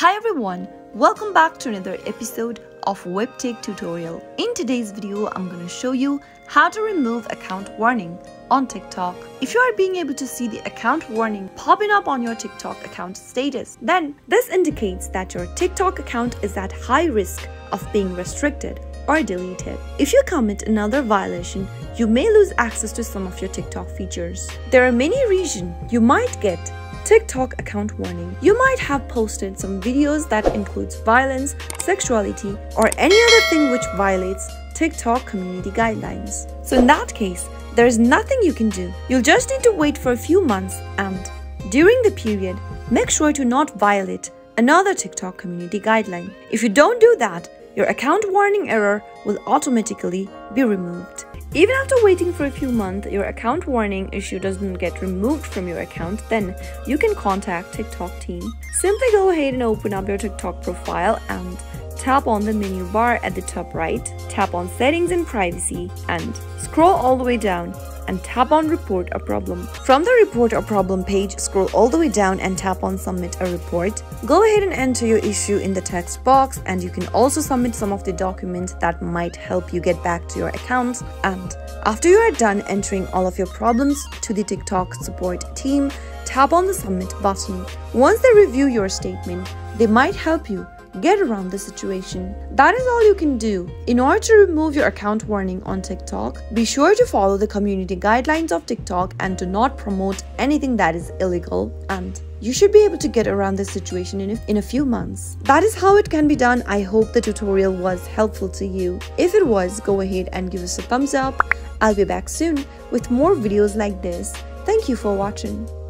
Hi everyone, welcome back to another episode of Webtech Tutorial. In today's video, I'm going to show you how to remove account warning on TikTok. If you are being able to see the account warning popping up on your TikTok account status, then this indicates that your TikTok account is at high risk of being restricted or deleted. If you commit another violation, you may lose access to some of your TikTok features. There are many reasons you might get TikTok account warning. You might have posted some videos that includes violence, sexuality, or any other thing which violates TikTok community guidelines. So in that case, there is nothing you can do. You'll just need to wait for a few months, and during the period, make sure to not violate another TikTok community guideline. If you don't do that, your account warning error will automatically be removed. Even after waiting for a few months, your account warning issue doesn't get removed from your account, then you can contact TikTok team. Simply go ahead and open up your TikTok profile and tap on the menu bar at the top right, tap on settings and privacy, and scroll all the way down and tap on report a problem. From the report a problem page, scroll all the way down and tap on submit a report. Go ahead and enter your issue in the text box, and you can also submit some of the documents that might help you get back to your accounts. And after you are done entering all of your problems to the TikTok support team, tap on the submit button. Once they review your statement, they might help you get around the situation. That is all you can do. In order to remove your account warning on TikTok, be sure to follow the community guidelines of TikTok and do not promote anything that is illegal, and you should be able to get around this situation in a few months. That is how it can be done. I hope the tutorial was helpful to you. If it was, go ahead and give us a thumbs up. I'll be back soon with more videos like this. Thank you for watching.